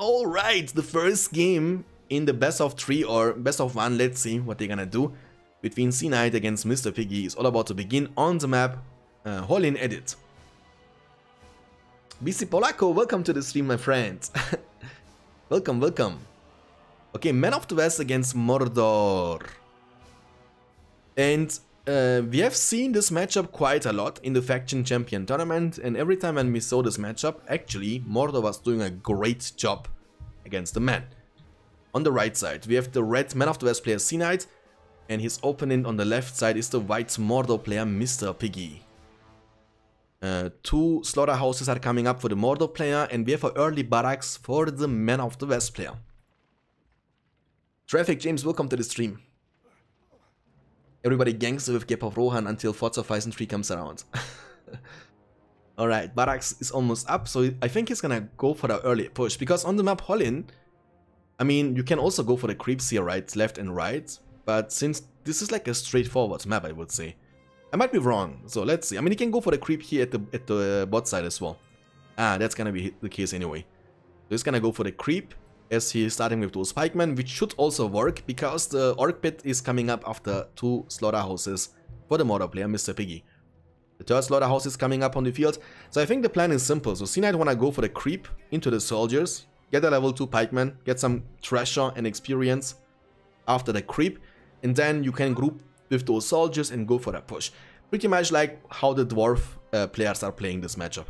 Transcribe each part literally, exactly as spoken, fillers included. Alright, the first game in the best of three or best of one, let's see what they're gonna do, between SeaKnight against Mister Piggy is all about to begin on the map uh, Hollin Edit. B C Polako, welcome to the stream, my friend. Welcome, welcome. Okay, Man of the West against Mordor. And uh, we have seen this matchup quite a lot in the Faction Champion Tournament, and every time when we saw this matchup, actually, Mordor was doing a great job against the man. On the right side, we have the red Man of the West player SeaKnight, and his opponent on the left side is the white Mordor player Mister Piggy. Uh, two slaughterhouses are coming up for the Mordor player, and we have an early barracks for the Man of the West player. Traffic James, welcome to the stream. Everybody gangs with Gep of Rohan until Forza Horizon three comes around. Alright, barracks is almost up, so I think he's gonna go for the early push, because on the map Hollin, I mean, you can also go for the creeps here, right, left and right, but since this is like a straightforward map, I would say. I might be wrong, so let's see. I mean, you can go for the creep here at the, at the bot side as well. Ah, that's gonna be the case anyway. So he's gonna go for the creep, as he's starting with those pikemen, which should also work, because the orc pit is coming up after two slaughterhouses for the Mordor player, Mister Piggy. The third slaughterhouse is coming up on the field, so I think the plan is simple. So SeaKnight wanna go for the creep into the soldiers, get a level two pikeman, get some treasure and experience after the creep, and then you can group with those soldiers and go for a push. Pretty much like how the dwarf uh, players are playing this matchup.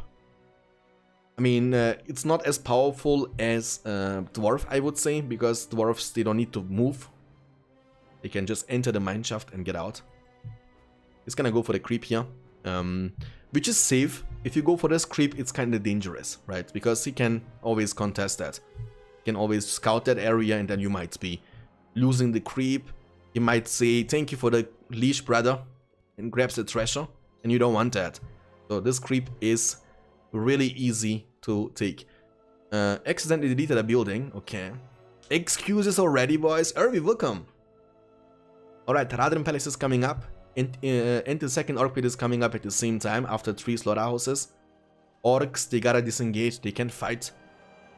I mean, uh, it's not as powerful as uh, dwarf, I would say, because dwarves, they don't need to move. They can just enter the mineshaft and get out. It's gonna go for the creep here, um, which is safe. If you go for this creep, it's kind of dangerous, right? Because he can always contest that. He can always scout that area, and then you might be losing the creep. He might say, thank you for the leash, brother, and grabs the treasure, and you don't want that. So this creep is really easy to take. Uh, accidentally deleted a building, okay. Excuses already, boys. Irvi, welcome. Alright, Haradrim Palace is coming up, and, uh, and the second orc pit is coming up at the same time after three slaughterhouses. Orcs, they gotta disengage, they can fight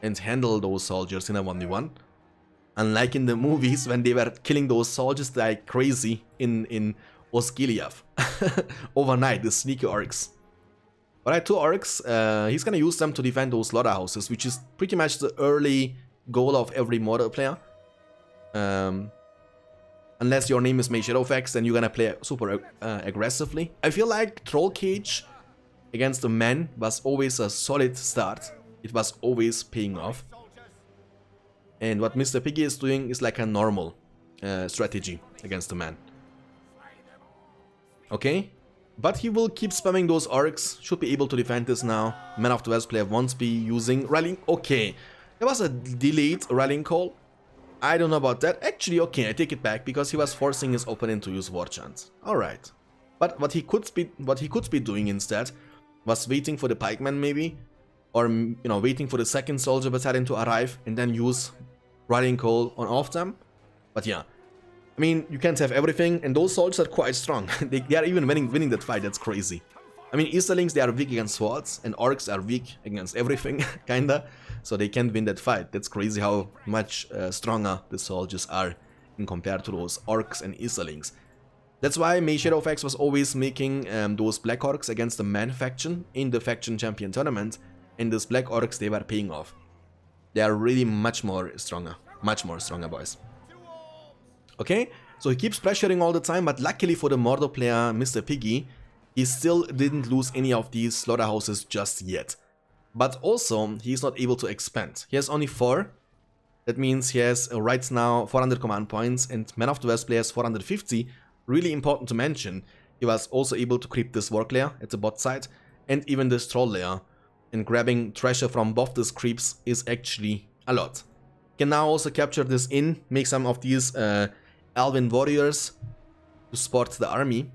and handle those soldiers in a one v one. Unlike in the movies, when they were killing those soldiers like crazy in, in Osgiliath. Overnight, the sneaky orcs. Alright, two orcs. Uh, he's gonna use them to defend those slaughterhouses, which is pretty much the early goal of every Mordor player. Um, unless your name is Mae Shadowfax, then you're gonna play super uh, aggressively. I feel like Troll Cage against the man was always a solid start. It was always paying off. And what Mister Piggy is doing is like a normal uh, strategy against the man. Okay, but he will keep spamming those orcs, should be able to defend this now. Man of the West player won't be using rallying, okay. There was a delayed rallying call, I don't know about that. Actually, okay, I take it back, because he was forcing his opponent to use war chant. Alright, but what he could be, what he could be doing instead was waiting for the pikeman maybe, or you know, waiting for the second soldier battalion to arrive and then use Riding Call on off them. But yeah, I mean, you can't have everything, and those soldiers are quite strong. they, they are even winning, winning that fight, that's crazy. I mean, Easterlings, they are weak against swords, and orcs are weak against everything, kinda, so they can't win that fight. That's crazy how much uh, stronger the soldiers are in compared to those orcs and Easterlings. That's why Mae Shadowfax was always making um, those black orcs against the man faction in the Faction Champion Tournament, and these black orcs, they were paying off. They are really much more stronger, much more stronger, boys. Okay, so he keeps pressuring all the time, but luckily for the Mordor player, Mister Piggy, he still didn't lose any of these slaughterhouses just yet. But also, he's not able to expand. He has only four. That means he has uh, right now four hundred command points, and Man of the West players four hundred fifty. Really important to mention, he was also able to creep this Warg layer at the bot side, and even this Troll layer. And grabbing treasure from both these creeps is actually a lot. Can now also capture this in, make some of these uh, Elven Warriors to support the army.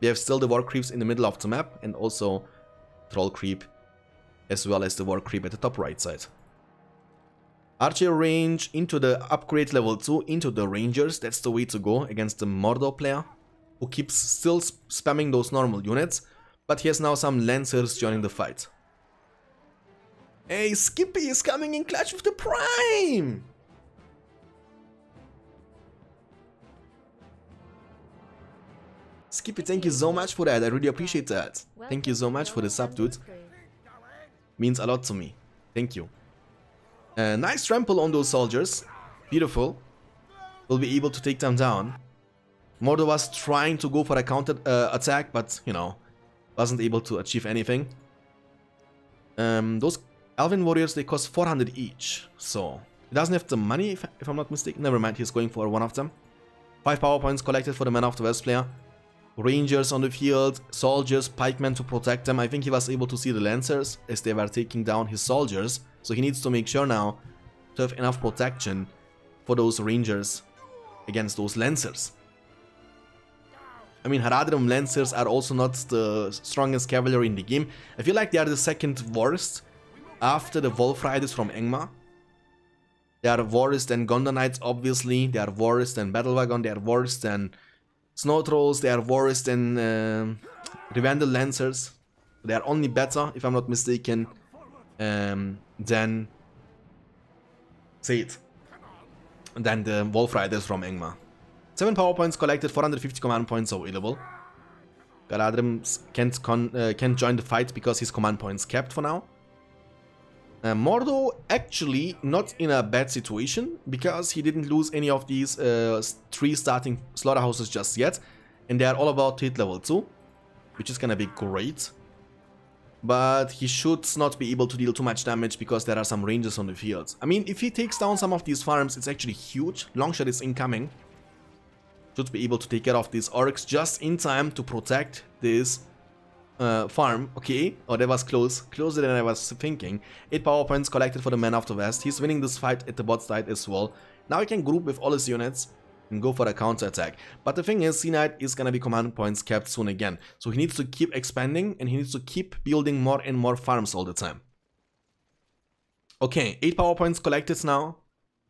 We have still the War Creeps in the middle of the map, and also Troll Creep, as well as the War Creep at the top right side. Archer range into the upgrade level two, into the Rangers, that's the way to go against the Mordor player, who keeps still sp spamming those normal units. But he has now some Lancers joining the fight. Hey, Skippy is coming in clutch with the Prime! Skippy, thank you so much for that. I really appreciate that. Thank you so much for the sub, dude. Means a lot to me. Thank you. Uh, nice trample on those soldiers. Beautiful. We'll be able to take them down. Mordor was trying to go for a counter uh, attack, but, you know, wasn't able to achieve anything. Um, those Elven Warriors, they cost four hundred each, so... He doesn't have the money, if, if I'm not mistaken. Never mind, he's going for one of them. Five power points collected for the Man of the West player. Rangers on the field, soldiers, pikemen to protect them. I think he was able to see the Lancers as they were taking down his soldiers. So he needs to make sure now to have enough protection for those Rangers against those Lancers. I mean, Haradrim Lancers are also not the strongest cavalry in the game. I feel like they are the second worst after the Wolf Riders from Angmar. They are worse than Gondor Knights, obviously. They are worse than Battlewagon. They are worse than Snow Trolls. They are worse than uh, Rivendell Lancers. They are only better, if I'm not mistaken, um, than... Say it. Than the Wolf Riders from Angmar. seven power points collected, four hundred fifty command points available. Galadrim can't, con uh, can't join the fight because his command points capped for now. Uh, Mordor actually not in a bad situation because he didn't lose any of these uh, three starting slaughterhouses just yet. And they are all about hit level two, which is gonna be great. But he should not be able to deal too much damage because there are some rangers on the field. I mean, if he takes down some of these farms, it's actually huge. Longshot is incoming. Should be able to take care of these orcs just in time to protect this uh, farm. Okay, oh, that was close. Closer than I was thinking. eight power points collected for the Man of the West. He's winning this fight at the bot side as well. Now he can group with all his units and go for a counter attack. But the thing is, SeaKnight is gonna be command points capped soon again. So he needs to keep expanding and he needs to keep building more and more farms all the time. Okay, eight power points collected now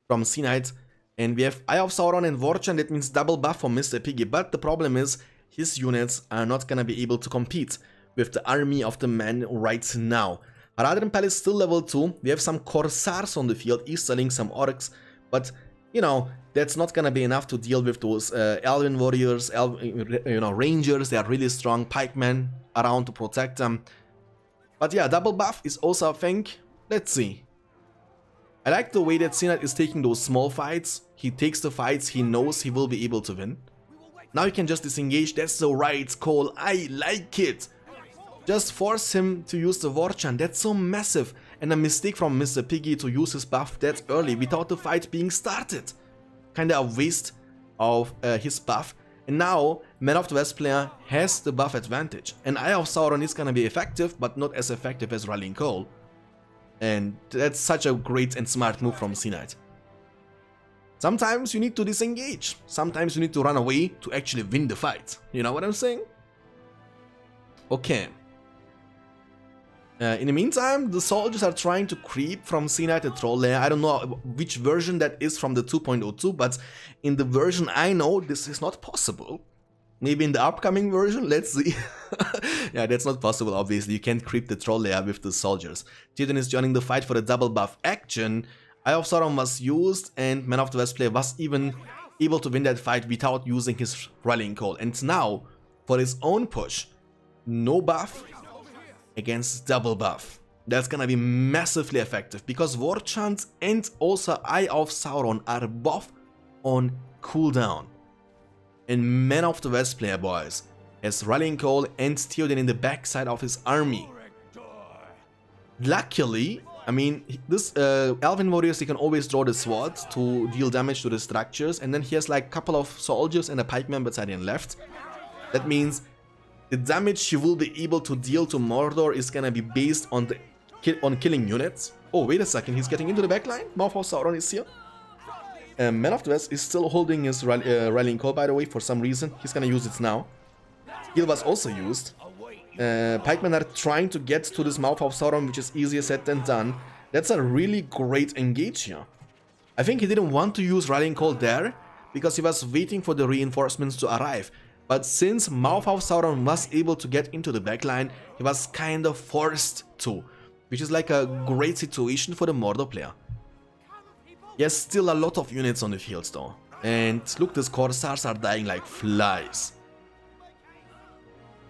from SeaKnight. And we have Eye of Sauron and Vorchan, that means double buff for Mister Piggy. But the problem is, his units are not gonna be able to compete with the army of the man right now. Haradrim Palace still level two. We have some Corsairs on the field, Easterling, some Orcs. But, you know, that's not gonna be enough to deal with those uh, Elven Warriors, Elf, you know, Rangers. They are really strong pikemen around to protect them. But yeah, double buff is also a thing. Let's see. I like the way that SeaKnight is taking those small fights. He takes the fights, he knows he will be able to win. Now he can just disengage, that's the right call, I like it! Just force him to use the Vorchan, that's so massive. And a mistake from Mister Piggy to use his buff that early without the fight being started. Kinda a waste of uh, his buff. And now, Man of the West player has the buff advantage. And Eye of Sauron is gonna be effective, but not as effective as Rallying Call. And that's such a great and smart move from SeaKnight. Sometimes you need to disengage. Sometimes you need to run away to actually win the fight. You know what I'm saying? Okay. Uh, in the meantime, the soldiers are trying to creep from SeaKnight to Troll Lair. I don't know which version that is from the two point oh two, but in the version I know, this is not possible. Maybe in the upcoming version, let's see. Yeah, that's not possible, obviously. You can't creep the Troll Lair with the soldiers. Theoden is joining the fight for the double buff action. Eye of Sauron was used, and Man of the West player was even able to win that fight without using his Rallying Call. And now, for his own push, no buff against double buff. That's gonna be massively effective, because Vorchant and also Eye of Sauron are buff on cooldown. And Man of the West player, boys, as Rallying Call and Theoden in the backside of his army. Luckily, I mean, this uh, Elven Warriors, he can always draw the sword to deal damage to the structures, and then he has like a couple of soldiers and a pikeman battalion left. That means the damage he will be able to deal to Mordor is gonna be based on the ki on killing units. Oh, wait a second, he's getting into the backline. Mouth of Sauron is here. Uh, Man of the West is still holding his rally, uh, Rallying Call, by the way, for some reason. He's gonna use it now. Heal was also used. Uh, Pikemen are trying to get to this Mouth of Sauron, which is easier said than done. That's a really great engage here. I think he didn't want to use Rallying Call there, because he was waiting for the reinforcements to arrive. But since Mouth of Sauron was able to get into the backline, he was kind of forced to. which is like a great situation for the Mordor player. Yes, still a lot of units on the fields though. And look, these Corsairs are dying like flies.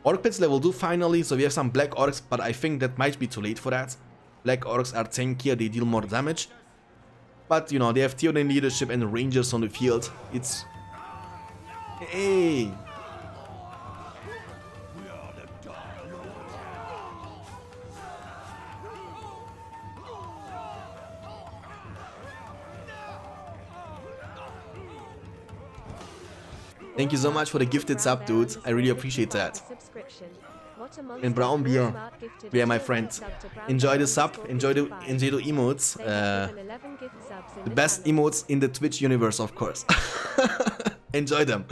Orc Pits level two finally, so we have some Black Orcs, but I think that might be too late for that. Black Orcs are tankier, they deal more damage. But, you know, they have Theoden leadership and Rangers on the field. It's... Hey! Thank you so much for the gifted sub, dude. I really appreciate that. And brown beer. Yeah, my friend. Enjoy the sub. Enjoy the, enjoy the emotes. Uh, the best emotes in the Twitch universe, of course. Enjoy them.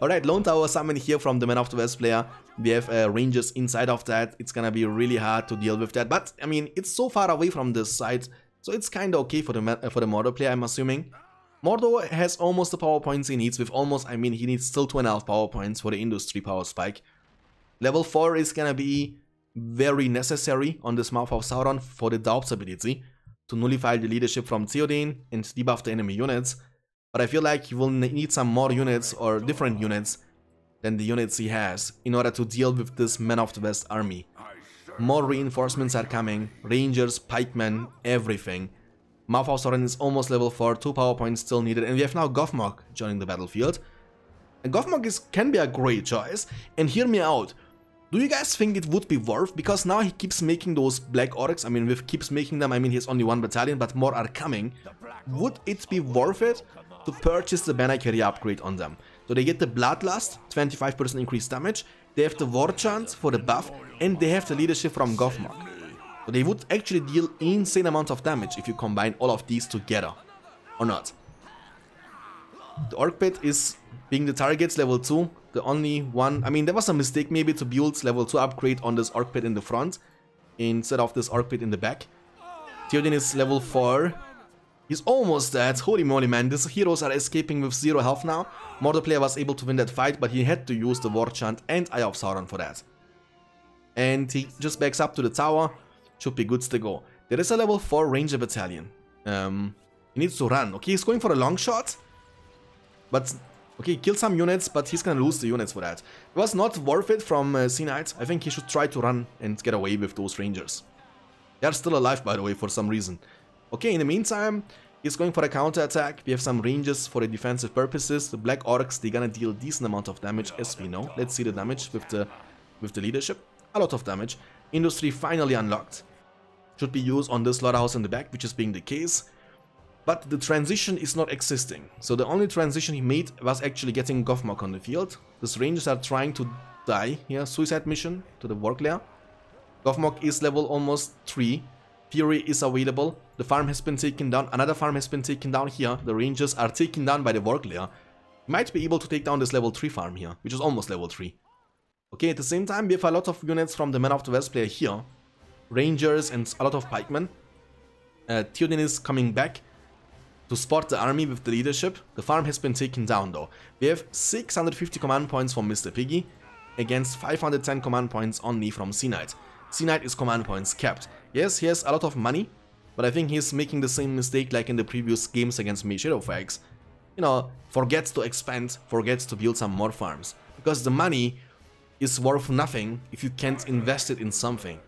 Alright, Lone Tower summon here from the Man of the West player. We have uh, Rangers inside of that. It's gonna be really hard to deal with that. But, I mean, it's so far away from this side. So it's kinda okay for the, uh, for the Mordor player, I'm assuming. Mordor has almost the power points he needs. With almost, I mean, he needs still two and a half power points for the industry power spike. Level four is gonna be very necessary on this Mouth of Sauron for the Doubts ability to nullify the leadership from Theoden and debuff the enemy units. But I feel like you will need some more units or different units than the units he has in order to deal with this Man of the West army. More reinforcements are coming, Rangers, pikemen, everything. Mouth of Sauron is almost level four, two power points still needed, and we have now Gothmog joining the battlefield. And Gothmog is, can be a great choice, and hear me out. Do you guys think it would be worth? Because now he keeps making those Black Orcs, I mean, with keeps making them, I mean, he has only one battalion, but more are coming. Would it be worth it to purchase the Banner Carrier upgrade on them? So they get the Bloodlust, twenty-five percent increased damage, they have the War Chant for the buff, and they have the leadership from Gothmog. So they would actually deal insane amounts of damage if you combine all of these together, or not. The Orc Pit is being the target's level two, the only one. I mean, there was a mistake maybe to build level two upgrade on this Orc Pit in the front instead of this Orc Pit in the back. Theoden is level four. He's almost dead. Holy moly, man, these heroes are escaping with zero health now. Mordor player was able to win that fight, but he had to use the War Chant and Eye of Sauron for that. And he just backs up to the tower. Should be good to go. There is a level four Ranger battalion. Um, he needs to run. Okay, he's going for a long shot. But, okay, kill some units, but he's gonna lose the units for that. It was not worth it from uh, SeaKnight. I think he should try to run and get away with those Rangers. They are still alive, by the way, for some reason. Okay, in the meantime, he's going for a counter-attack. We have some Rangers for the defensive purposes. The Black Orcs, they're gonna deal a decent amount of damage, as we know. Let's see the damage with the, with the leadership. A lot of damage. Industry finally unlocked. Should be used on the slaughterhouse in the back, which is being the case. But the transition is not existing. So the only transition he made was actually getting Gothmog on the field. These Rangers are trying to die here. Yeah, suicide mission to the Warclair. Gothmog is level almost three. Fury is available. The farm has been taken down. Another farm has been taken down here. The Rangers are taken down by the Warclair. Might be able to take down this level three farm here, which is almost level three. Okay, at the same time, we have a lot of units from the Man of the West player here. Rangers and a lot of pikemen. Uh, Theoden is coming back to support the army with the leadership. The farm has been taken down though. We have six hundred fifty command points from Mister Piggy against five hundred ten command points only from SeaKnight. SeaKnight is command points capped. Yes, he has a lot of money, but I think he's making the same mistake like in the previous games against Mae Shadowfax. You know, forgets to expand, forgets to build some more farms. Because the money is worth nothing if you can't invest it in something.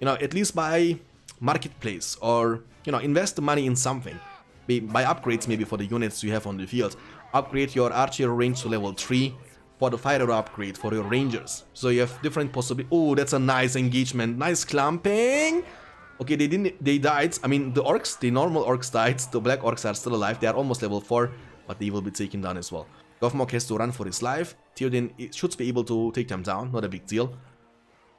You know, at least buy marketplace or, you know, invest the money in something. Buy upgrades maybe for the units you have on the field. Upgrade your archer range to level three for the fighter upgrade for your Rangers. So you have different possibilities. Oh, that's a nice engagement. Nice clumping. Okay, they didn't, they died. I mean, the orcs, the normal orcs died. The Black Orcs are still alive. They are almost level four, but they will be taken down as well. Gothmog has to run for his life. Theoden should be able to take them down. Not a big deal.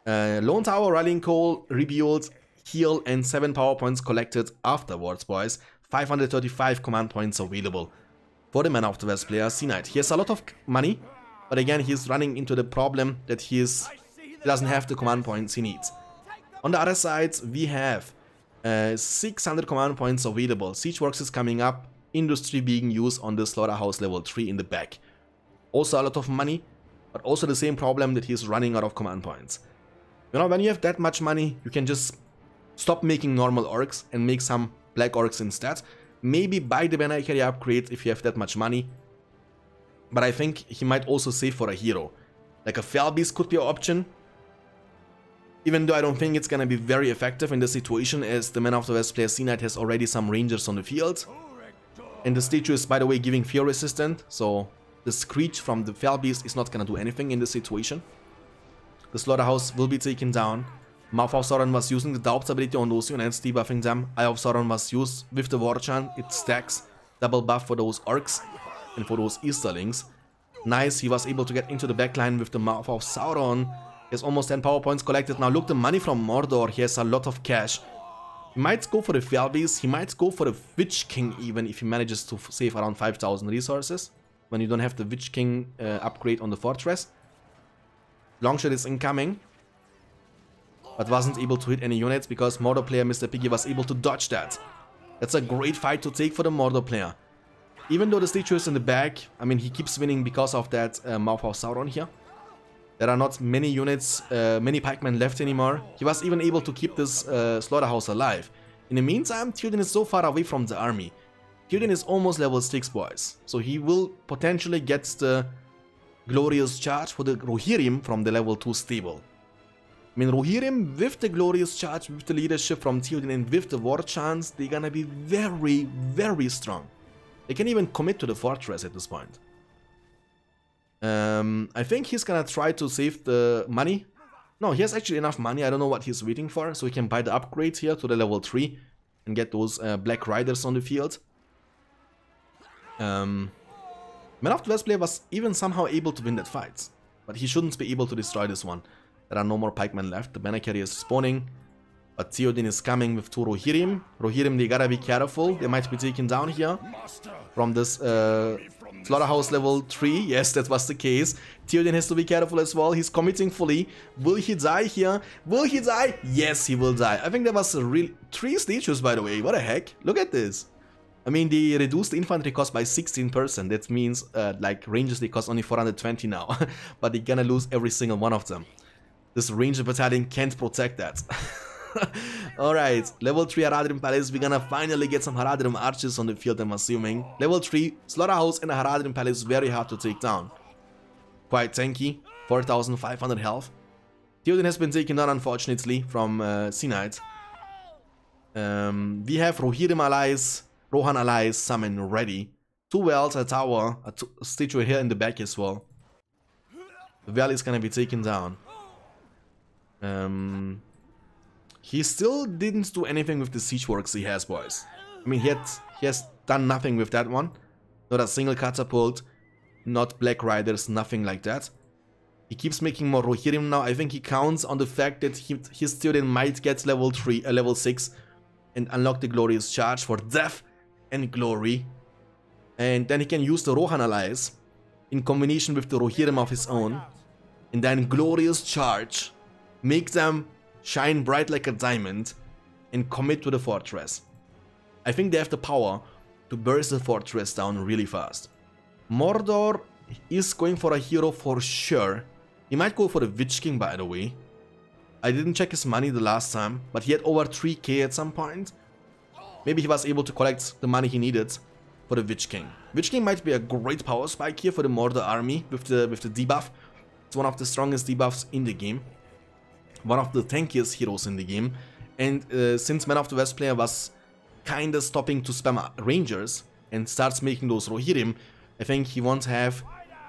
Uh, Lone Tower, Rallying Call, Rebuild, Heal, and seven power points collected afterwards, boys. five hundred thirty-five command points available for the Man of the West player, SeaKnight. He has a lot of money, but again, he's running into the problem that he, is, he doesn't have the command points he needs. On the other side, we have uh, six hundred command points available. Siegeworks is coming up, industry being used on the Slaughterhouse level three in the back. Also a lot of money, but also the same problem that he's running out of command points. You know, when you have that much money, you can just Stop making normal orcs and make some black orcs instead. Maybe buy the Banahari upgrade if you have that much money. But I think he might also save for a hero. Like a Felbeast could be an option. Even though I don't think it's gonna be very effective in this situation, as the Man of the West player SeaKnight has already some rangers on the field. And the statue is, by the way, giving fear resistant, so the screech from the Felbeast is not gonna do anything in this situation. The slaughterhouse will be taken down. Mouth of Sauron was using the Daub's ability on those units, debuffing them. Eye of Sauron was used with the Warchan, it stacks. Double buff for those orcs and for those Easterlings. Nice, he was able to get into the backline with the Mouth of Sauron. He has almost ten power points collected. Now look, the money from Mordor, he has a lot of cash. He might go for the Felbeast, he might go for the Witch King even, if he manages to save around five thousand resources. When you don't have the Witch King uh, upgrade on the fortress. Longshot is incoming. But wasn't able to hit any units because Mordor player Mister Piggy was able to dodge that. That's a great fight to take for the Mordor player. Even though the statue is in the back, I mean, he keeps winning because of that uh, Mouth of Sauron here. There are not many units, uh, many pikemen left anymore. He was even able to keep this uh, slaughterhouse alive. In the meantime, Theoden is so far away from the army. Theoden is almost level six, boys. So he will potentially get the Glorious Charge for the Rohirrim from the level two stable. I mean, Rohirrim with the Glorious Charge, with the leadership from Theoden and with the War Chance, they're gonna be very, very strong. They can even commit to the fortress at this point. Um, I think he's gonna try to save the money. No, he has actually enough money. I don't know what he's waiting for. So he can buy the upgrade here to the level three and get those uh, Black Riders on the field. Um, Man of the West player was even somehow able to win that fight. But he shouldn't be able to destroy this one. There are no more pikemen left. The banner carrier is spawning. But Theoden is coming with two Rohirrim. Rohirrim, they gotta be careful. They might be taken down here from this... Uh, Slaughterhouse level three, yes, that was the case. Theoden has to be careful as well, he's committing fully. Will he die here? Will he die? Yes, he will die. I think there was a real... three statues, by the way, what the heck? Look at this. I mean, they reduced the infantry cost by sixteen percent, that means, uh, like, rangers, they cost only four hundred twenty now. But they're gonna lose every single one of them. This ranger battalion can't protect that. Alright, level three Haradrim Palace, we're gonna finally get some Haradrim Archers on the field, I'm assuming. Level three, Slaughterhouse and a Haradrim Palace, very hard to take down. Quite tanky, four thousand five hundred health. Theoden has been taken down, unfortunately, from uh, SeaKnight. Um, we have Rohirrim allies, Rohan allies, summon ready. Two wells, a tower, a, a statue here in the back as well. The well is gonna be taken down. Um... He still didn't do anything with the siege works he has, boys. I mean, he, had, he has done nothing with that one. Not a single catapult, not Black Riders, nothing like that. He keeps making more Rohirrim now. I think he counts on the fact that he, his student might get level three, uh, level six and unlock the Glorious Charge for death and glory. And then he can use the Rohan allies in combination with the Rohirrim of his own. And then Glorious Charge, make them... shine bright like a diamond and commit to the fortress. I think they have the power to burst the fortress down really fast. Mordor is going for a hero for sure. He might go for the Witch King, by the way. I didn't check his money the last time, but he had over three K at some point. Maybe he was able to collect the money he needed for the Witch King. Witch King might be a great power spike here for the Mordor army with the, with the debuff. It's one of the strongest debuffs in the game. One of the tankiest heroes in the game, and uh, since Man of the West player was kinda stopping to spam rangers and starts making those Rohirrim, I think he won't have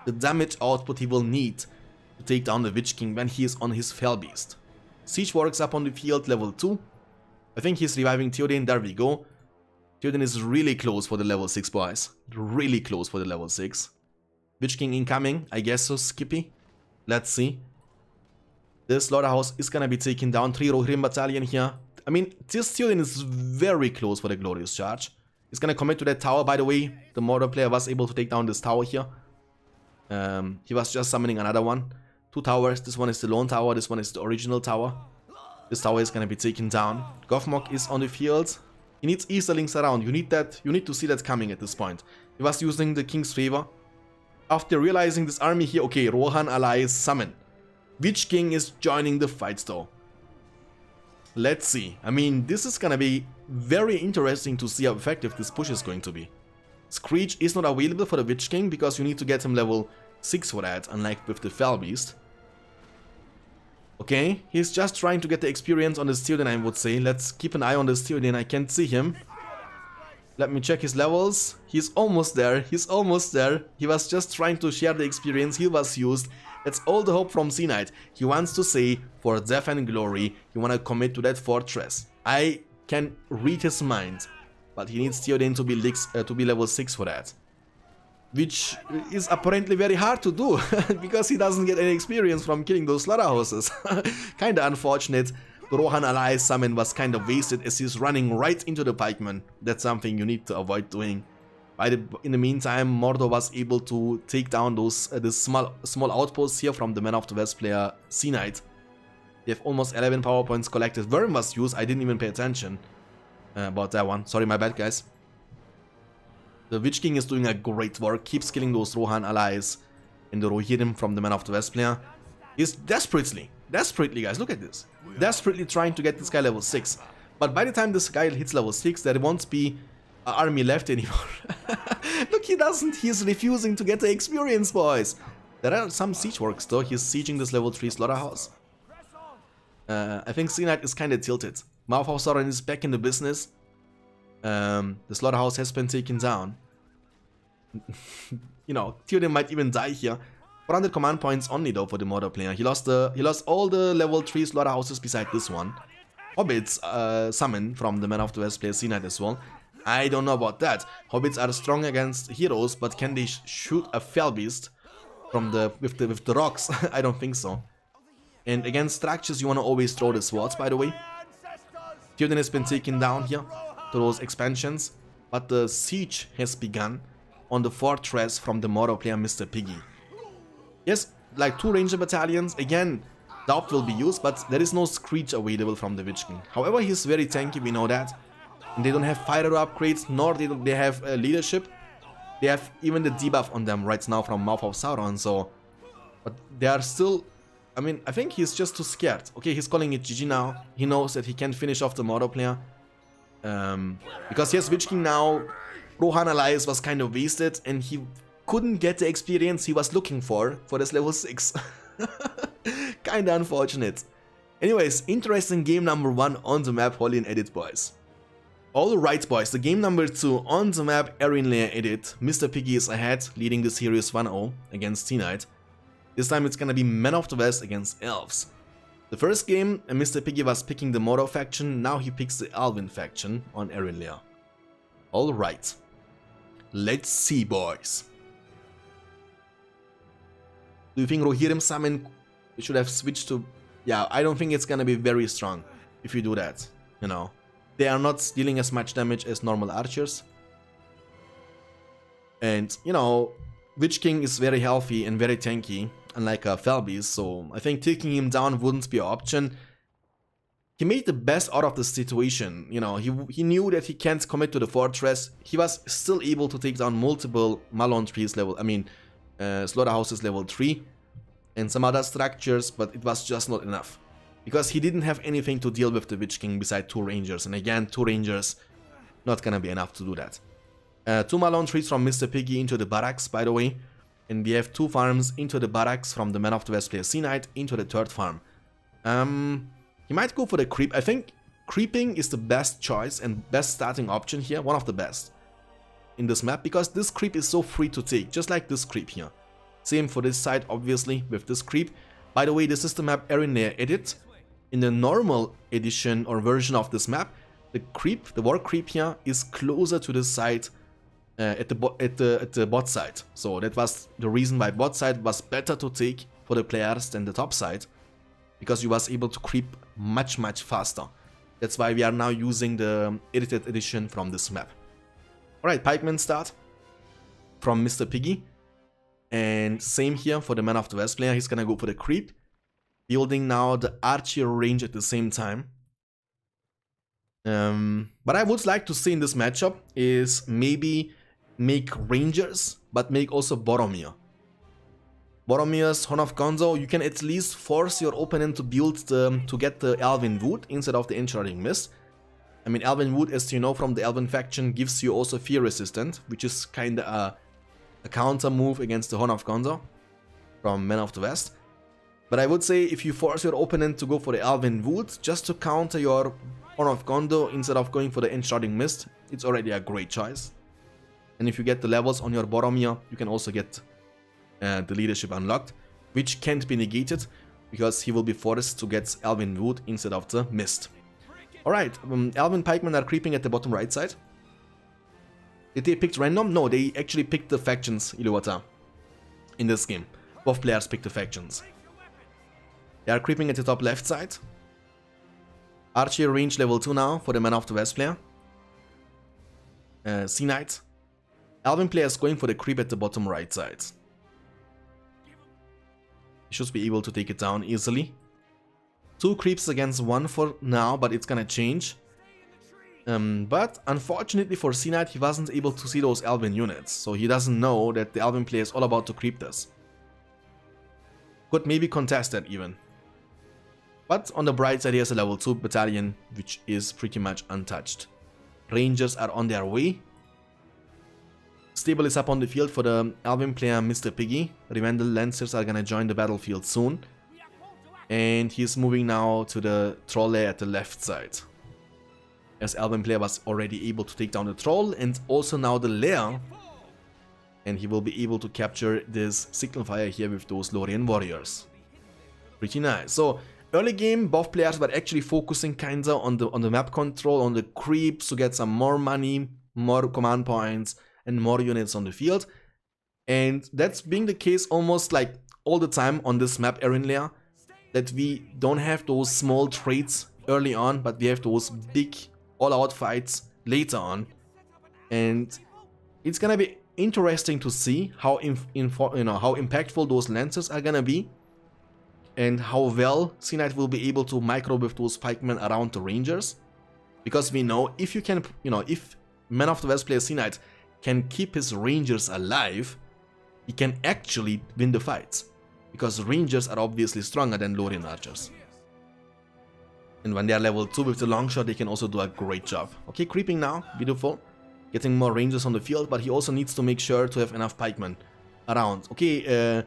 the damage output he will need to take down the Witch King when he is on his Felbeast. Siege Warwick's up on the field, level two. I think he's reviving Theoden, there we go. Theoden is really close for the level six, boys. Really close for the level six. Witch King incoming, I guess so, Skippy. Let's see. The slaughterhouse is gonna be taken down. Three Rohirrim battalion here. I mean, this Theoden is very close for the Glorious Charge. He's gonna commit to that tower, by the way. The Mordor player was able to take down this tower here. Um, he was just summoning another one. Two towers. This one is the lone tower. This one is the original tower. This tower is gonna be taken down. Gothmog is on the field. He needs Easterlings around. You need that. You need to see that coming at this point. He was using the King's Favor. After realizing this army here, okay, Rohan allies summon. Witch King is joining the fight though. Let's see. I mean, this is gonna be very interesting to see how effective this push is going to be. Screech is not available for the Witch King because you need to get him level six for that, unlike with the Felbeast. Okay, he's just trying to get the experience on the Theoden, I would say. Let's keep an eye on the Theoden, I can't see him. Let me check his levels. He's almost there, he's almost there. He was just trying to share the experience, he was used. That's all the hope from SeaKnight. He wants to say, for death and glory, you wanna commit to that fortress. I can read his mind, but he needs Theoden to be, licks, uh, to be level six for that. Which is apparently very hard to do, because he doesn't get any experience from killing those slaughterhouses. Kinda unfortunate. The Rohan ally summon was kinda wasted as he's running right into the pikeman. That's something you need to avoid doing. By the, in the meantime, Mordor was able to take down those uh, the small, small outposts here from the Man of the West player, SeaKnight. They have almost eleven power points collected. Worm was used, I didn't even pay attention uh, about that one. Sorry, my bad, guys. The Witch King is doing a great work, keeps killing those Rohan allies and the Rohirrim from the Man of the West player. He's desperately, desperately guys, look at this. Desperately trying to get this guy level six. But by the time this guy hits level six, there won't be an army left anymore. Look, he doesn't, he's refusing to get the experience, boys. There are some siege works though, he's sieging this level three slaughterhouse. Uh, I think SeaKnight is kinda tilted. Mouth of Sauron is back in the business. Um, the slaughterhouse has been taken down. You know, Theoden might even die here. four hundred command points only though for the Mordor player. He lost the he lost all the level three slaughterhouses beside this one. Hobbits uh, summon from the Man of the West player SeaKnight as well. I don't know about that. Hobbits are strong against heroes, but can they sh shoot a Felbeast from the with the with the rocks? I don't think so. And against structures, you want to always throw the swords. By the way, Theoden has been taken down here. Those expansions, but the siege has begun on the fortress from the Mordor player Mister Piggy. Yes, like two ranger battalions, again, doubt will be used, but there is no Screech available from the Witch King. However, he's very tanky, we know that. And they don't have fighter upgrades, nor they, don't, they have uh, leadership. They have even the debuff on them right now from Mouth of Sauron, so... But they are still... I mean, I think he's just too scared. Okay, he's calling it G G now. He knows that he can't finish off the Mordor player. Um, because yes, Witch King now, Rohan alliance was kind of wasted and he couldn't get the experience he was looking for, for this level six. Kinda unfortunate. Anyways, interesting game number one on the map, Hollin Edit, boys. Alright boys, the game number two on the map, Lorien Edit. Mister Piggy is ahead, leading the series one zero against SeaKnight. This time it's gonna be Men of the West against Elves. The first game, Mister Piggy was picking the Mordor faction, now he picks the Elven faction on Lorien. Alright. Let's see, boys. Do you think Rohirrim summon should have switched to... Yeah, I don't think it's gonna be very strong if you do that, you know. They are not dealing as much damage as normal archers. And, you know, Witch King is very healthy and very tanky. Unlike a Felbeast, so I think taking him down wouldn't be an option. He made the best out of the situation, you know, he, he knew that he can't commit to the fortress. He was still able to take down multiple Malon trees level, I mean, uh, slaughterhouses level three and some other structures, but it was just not enough. Because he didn't have anything to deal with the Witch King beside two rangers, and again, two rangers, not gonna be enough to do that. Uh, two Malon trees from Mister Piggy into the barracks, by the way. And we have two farms into the barracks from the Man of the West player SeaKnight into the third farm. Um, he might go for the creep. I think creeping is the best choice and best starting option here. One of the best in this map because this creep is so free to take. Just like this creep here. Same for this side obviously with this creep. By the way, this is the map Lorien Edit. In the normal edition or version of this map, the creep, the war creep here is closer to this side. Uh, at, the at, the, at the bot side. So that was the reason why bot side was better to take for the players than the top side. Because you was able to creep much much faster. That's why we are now using the edited edition from this map. Alright, pikemen start from Mister Piggy. And same here for the Man of the West player, he's gonna go for the creep. Building now the archer range at the same time. Um, what I would like to see in this matchup is maybe make rangers, but make also Boromir. Boromir's Horn of Gondor, you can at least force your opponent to build the, to get the Elven Wood instead of the Enchanting Mist. I mean, Elven Wood, as you know from the Elven faction, gives you also Fear Resistant, which is kinda a, a counter move against the Horn of Gondor from Man of the West. But I would say if you force your opponent to go for the Elven Wood just to counter your Horn of Gondor instead of going for the Enchanting Mist, it's already a great choice. And if you get the levels on your Boromir, you can also get Uh, the leadership unlocked, which can't be negated because he will be forced to get Elven Wood instead of the Mist. Alright, um, Elven Pikemen are creeping at the bottom right side. Did they pick random? No, they actually picked the factions, Iluwata. In this game, both players picked the factions. They are creeping at the top left side. Archer range level two now for the Man of the West player. Uh, SeaKnight. Elven players going for the creep at the bottom right side. Should be able to take it down easily. Two creeps against one for now, but it's gonna change. Um, but unfortunately for SeaKnight, he wasn't able to see those Elven units, so he doesn't know that the Elven player is all about to creep this. Could maybe contest that even. But on the bright side, he has a level two battalion, which is pretty much untouched. Rangers are on their way. Stable is up on the field for the Elven player Mister Piggy. Rivendell Lancers are gonna join the battlefield soon. And he's moving now to the troll at the left side, as Elven player was already able to take down the troll and also now the lair. And he will be able to capture this signal fire here with those Lorien Warriors. Pretty nice. So early game, both players were actually focusing kinda on the on the map control, on the creeps to get some more money, more command points, and more units on the field. And that's being the case almost like all the time on this map, Erin Lair, that we don't have those small trades early on, but we have those big all-out fights later on. And it's gonna be interesting to see how inf info you know how impactful those Lancers are gonna be, and how well SeaKnight will be able to micro with those pikemen around the Rangers, because we know if you can, you know, if Man of the West player SeaKnight can keep his Rangers alive, he can actually win the fights, because Rangers are obviously stronger than Lorien Archers. And when they are level two with the long shot, they can also do a great job. Okay, creeping now, beautiful. Getting more Rangers on the field, but he also needs to make sure to have enough pikemen around. Okay, uh,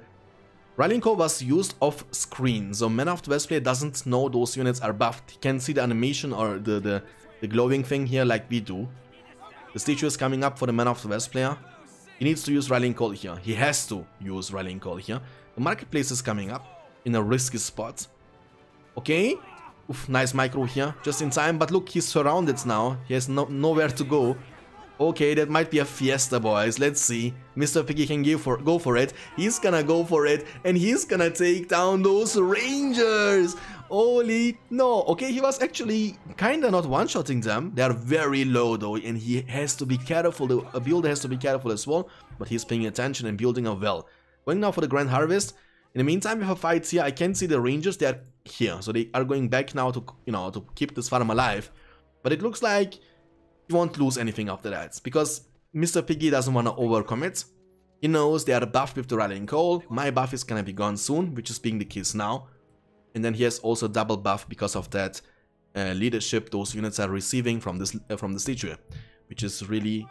Rylinko was used off screen, so Man of the West player doesn't know those units are buffed. He can see the animation or the, the, the glowing thing here like we do. The statue is coming up for the Man of the West player. He needs to use Rylinko here. He has to use Rylinko here. The marketplace is coming up in a risky spot. Okay. Oof, nice micro here. Just in time. But look, he's surrounded now. He has no, nowhere to go. Okay, that might be a fiesta, boys. Let's see. Mister Piggy can give for, go for it. He's gonna go for it. And he's gonna take down those Rangers. Holy no. Okay, he was actually kinda not one-shotting them. They are very low though, and he has to be careful. The builder has to be careful as well. But he's paying attention and building up well. Going now for the Grand Harvest. In the meantime, we have fights here. I can see the Rangers. They are here. So they are going back now to, you know, to keep this farm alive. But it looks like you won't lose anything after that, because Mister Piggy doesn't want to overcommit. He knows they are buffed with the Rallying Call. My buff is gonna be gone soon, which is being the case now. And then he has also double buff because of that uh, leadership those units are receiving from this uh, from the statue, which is really,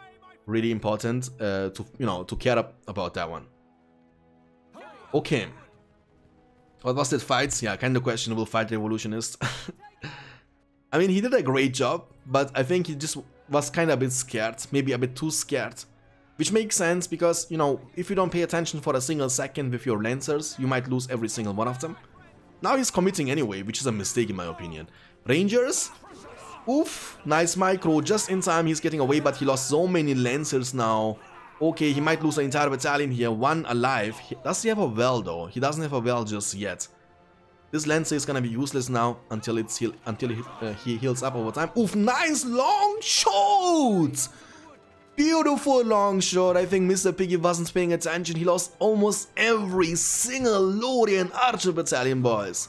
really important uh, to you know to care up about that one. Okay, what was that fight? Yeah, kind of questionable fight, Revolutionist. I mean, he did a great job, but I think he just was kind of a bit scared, maybe a bit too scared, which makes sense because, you know, if you don't pay attention for a single second with your Lancers, you might lose every single one of them. Now he's committing anyway, which is a mistake in my opinion. Rangers, oof, nice micro, just in time. He's getting away, but he lost so many Lancers now. Okay, he might lose the entire battalion here, one alive. He, does he have a well though? He doesn't have a well just yet. This Lancer is gonna be useless now until it's heal until he, uh, he heals up over time. Oof, nice long shot! Beautiful long shot. I think Mister Piggy wasn't paying attention. He lost almost every single Lorien Archer battalion, boys.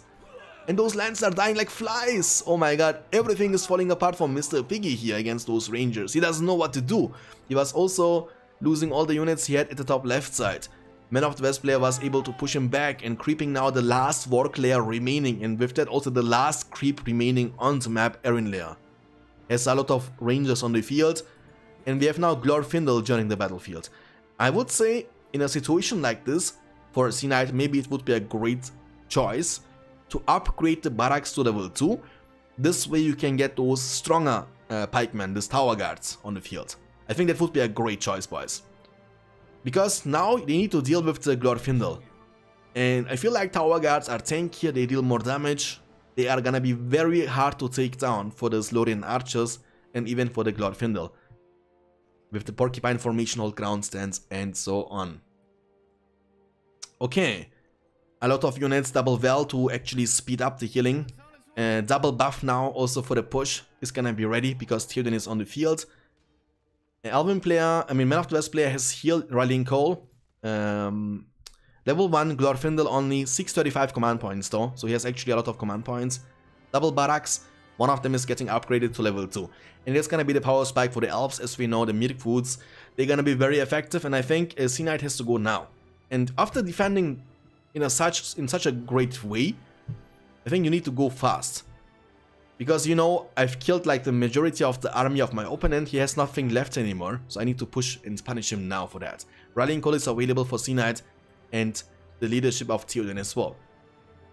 And those Lancers are dying like flies. Oh my god, everything is falling apart for Mister Piggy here against those Rangers. He doesn't know what to do. He was also losing all the units he had at the top left side. Man of the West player was able to push him back and creeping now the last Warg layer remaining, and with that also the last creep remaining on the map, Erin layer. There's a lot of rangers on the field and we have now Glorfindel joining the battlefield. I would say in a situation like this for a SeaKnight maybe it would be a great choice to upgrade the barracks to level two. This way you can get those stronger uh, pikemen, these tower guards on the field. I think that would be a great choice, boys. Because now they need to deal with the Glorfindel. And I feel like tower guards are tankier, they deal more damage. They are gonna be very hard to take down for the Lorien Archers and even for the Glorfindel. With the porcupine formation, hold ground stance and so on. Okay. A lot of units double val to actually speed up the healing. Uh, double buff now also for the push is gonna be ready because Theoden is on the field. Elven player, I mean Man of the West player has healed Rallying Cole. Um, level one Glorfindel only six thirty-five command points though, so he has actually a lot of command points. Double barracks, one of them is getting upgraded to level two. And that's gonna be the power spike for the elves, as we know, the Mirkwoods. They're gonna be very effective and I think uh, SeaKnight has to go now. And after defending in a such in such a great way, I think you need to go fast. Because, you know, I've killed like the majority of the army of my opponent, he has nothing left anymore, so I need to push and punish him now for that. Rallying Call is available for SeaKnight and the leadership of Theoden as well.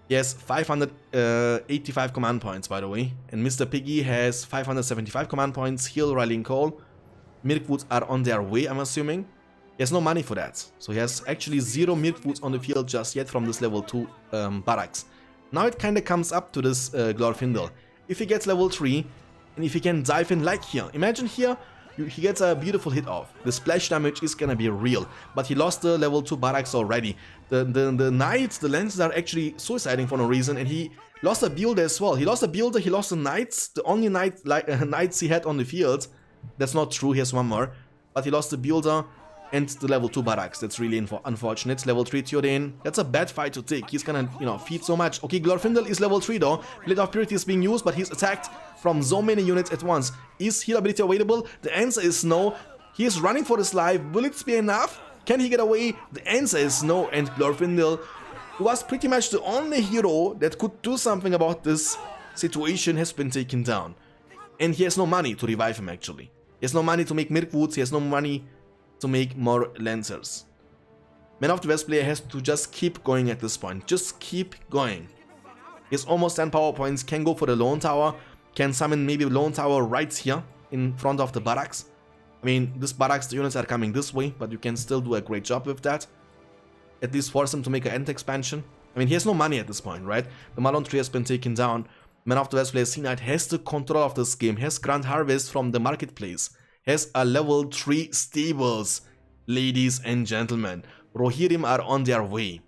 He has five hundred eighty-five command points, by the way, and Mister Piggy has five hundred seventy-five command points, heal Rallying Call. Mirkwoods are on their way, I'm assuming. He has no money for that, so he has actually zero Mirkwoods on the field just yet from this level two um, barracks. Now it kinda comes up to this uh, Glorfindel. If he gets level three, and if he can dive in like here, imagine here, you, he gets a beautiful hit off. The splash damage is gonna be real, but he lost the level two barracks already. The, the, the knights, the lancers are actually suiciding for no reason, and he lost a builder as well. He lost a builder, he lost the knights, the only knight, like, uh, knights he had on the field. That's not true, he has one more. But he lost the builder and the level two barracks, that's really inf unfortunate. Level three Theoden, that's a bad fight to take, he's gonna, you know, feed so much. Okay, Glorfindel is level three though, Blade of Purity is being used, but he's attacked from so many units at once. Is heal ability available? The answer is no. He is running for his life, will it be enough? Can he get away? The answer is no, and Glorfindel was pretty much the only hero that could do something about this situation has been taken down. And he has no money to revive him actually. He has no money to make Mirkwoods, he has no money to make more lancers. Man of the West player has to just keep going at this point. Just keep going. He's almost ten power points. Can go for the Lone Tower. Can summon maybe Lone Tower right here in front of the barracks. I mean, this barracks, the units are coming this way, but you can still do a great job with that. At least force him to make an end expansion. I mean, he has no money at this point, right? The Malon tree has been taken down. Man of the West player SeaKnight has the control of this game. Has Grand Harvest from the marketplace. Has a level three stables, ladies and gentlemen. Rohirrim are on their way.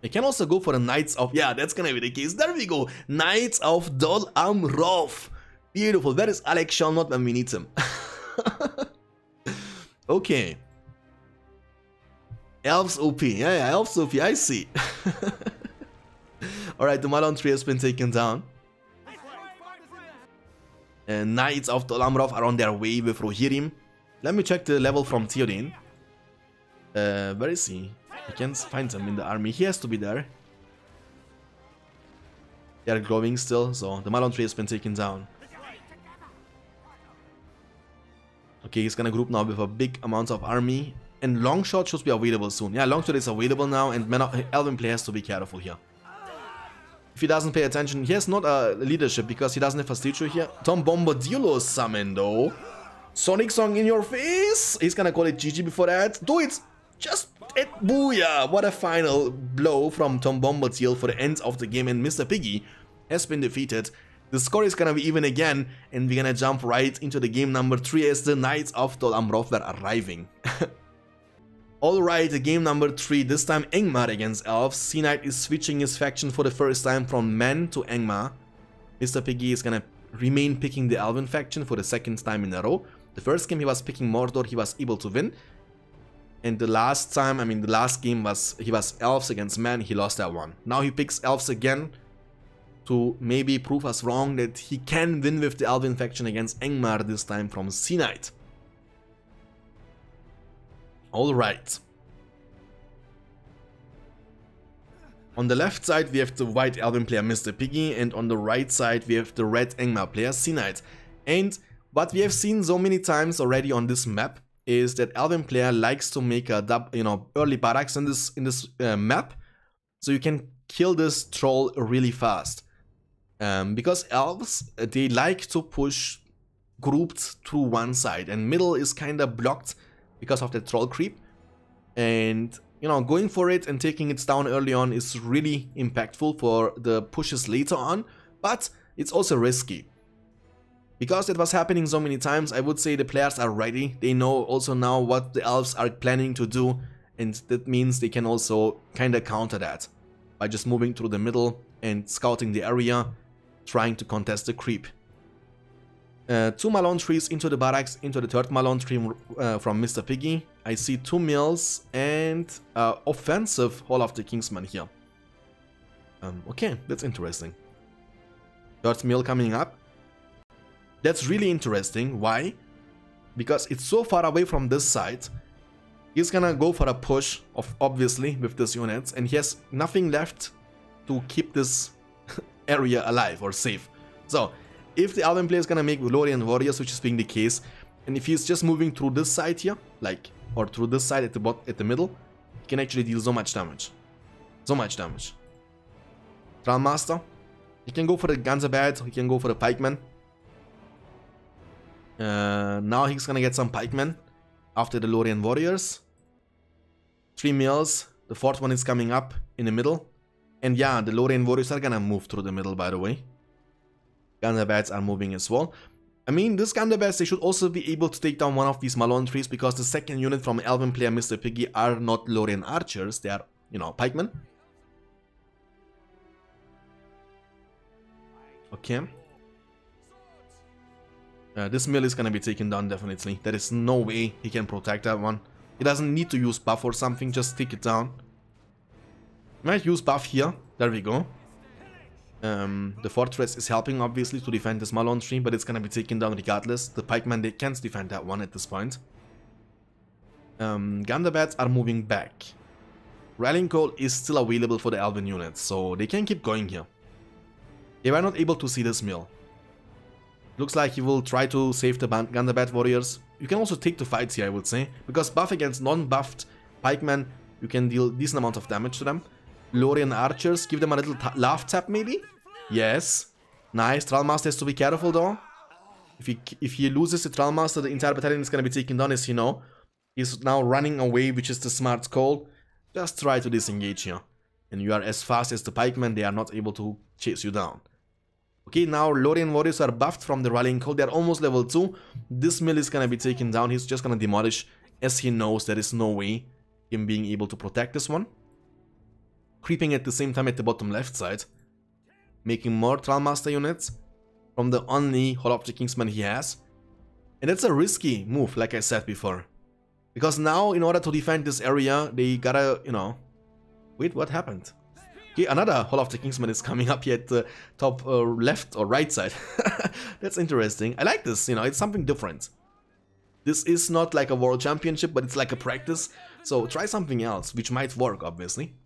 They can also go for the Knights of... Yeah, that's gonna be the case. There we go. Knights of Dol Amroth. Beautiful. Where is Alex Shalnot when we need him? Okay. Elves O P. Yeah, yeah, Elves O P. I see. Alright, the Malon tree has been taken down. Uh, Knights of Dol Amroth are on their way with Rohirrim. Let me check the level from Theoden. Uh, where is he? I can't find him in the army. He has to be there. They are glowing still, so the Malon tree has been taken down. Okay, he's gonna group now with a big amount of army. And Longshot should be available soon. Yeah, Longshot is available now, and Man of Elven player has to be careful here. If he doesn't pay attention, he has not a leadership because he doesn't have a statue here. Tom Bombadillo summoned though. Sonic Song in your face. He's gonna call it G G before that. Do it. Just it. Booyah. What a final blow from Tom Bombadillo for the end of the game. And Mister Piggy has been defeated. The score is gonna be even again. And we're gonna jump right into the game number three as the Knights of Dol Amroth were arriving. Alright, game number three, this time Angmar against Elves. SeaKnight is switching his faction for the first time from Man to Angmar. Mister Piggy is gonna remain picking the Elven faction for the second time in a row. The first game he was picking Mordor, he was able to win. And the last time, I mean the last game was, he was Elves against Man, he lost that one. Now he picks Elves again to maybe prove us wrong that he can win with the Elven faction against Angmar, this time from SeaKnight. Alright, On the left side we have the white Elven player Mister Piggy, and on the right side we have the red Angmar player SeaKnight. And what we have seen so many times already on this map is that Elven player likes to make a dub, you know, early buttocks in this in this uh, map, so you can kill this troll really fast. Um, because elves, they like to push grouped to one side, and middle is kind of blocked because of the troll creep. And you know, going for it and taking it down early on is really impactful for the pushes later on, but it's also risky. Because it was happening so many times, I would say the players are ready. They know also now what the elves are planning to do, and that means they can also kind of counter that by just moving through the middle and scouting the area, trying to contest the creep. Uh, two Malone trees into the barracks, into the third Malone tree uh, from Mister Piggy. I see two mills and uh, offensive Hall of the Kingsman here. Um, okay, that's interesting. Third mill coming up. That's really interesting. Why? Because it's so far away from this side. He's gonna go for a push, of obviously, with this unit, and he has nothing left to keep this area alive or safe. So, if the Elven player is gonna make Lorien Warriors, which is being the case, and if he's just moving through this side here, like, or through this side at the bot at the middle, he can actually deal so much damage. So much damage. Trial Master. He can go for the Gundabad, he can go for the pikemen. Uh, now he's gonna get some pikemen after the Lorien Warriors. Three mills. The fourth one is coming up in the middle. And yeah, the Lorien Warriors are gonna move through the middle, by the way. Gundabads are moving as well. I mean, this Gundabads, they should also be able to take down one of these Malone trees, because the second unit from Elven player Mister Piggy are not Lorien Archers, they are, you know, pikemen. Okay. Uh, this mill is gonna be taken down, definitely. There is no way he can protect that one. He doesn't need to use buff or something, just take it down. Might use buff here. There we go. Um, the fortress is helping, obviously, to defend this Malone tree, but it's gonna be taken down regardless. The pikemen, they can't defend that one at this point. Um, Gundabats are moving back. Rallying Call is still available for the Elven units, so they can keep going here. They were not able to see this mill. Looks like he will try to save the Gundabat warriors. You can also take the fights here, I would say, because buff against non-buffed pikemen, you can deal decent amount of damage to them. Lorien Archers, give them a little laugh tap maybe? Yes. Nice. Trial Master has to be careful though. If he, if he loses the Trial Master, the entire battalion is going to be taken down, as you know. He's now running away, which is the smart call. Just try to disengage here. And you are as fast as the pikemen, they are not able to chase you down. Okay, now Lorien Warriors are buffed from the Rallying Call. They're almost level two. This mill is going to be taken down. He's just going to demolish, as he knows there is no way him being able to protect this one. Creeping at the same time at the bottom left side, making more Trial Master units from the only Hall of the Kingsman he has. And that's a risky move, like I said before. Because now, in order to defend this area, they gotta, you know... Wait, what happened? Okay, another Hall of the Kingsman is coming up here at the top uh, left or right side. That's interesting. I like this, you know, it's something different. This is not like a world championship, but it's like a practice. So try something else, which might work, obviously.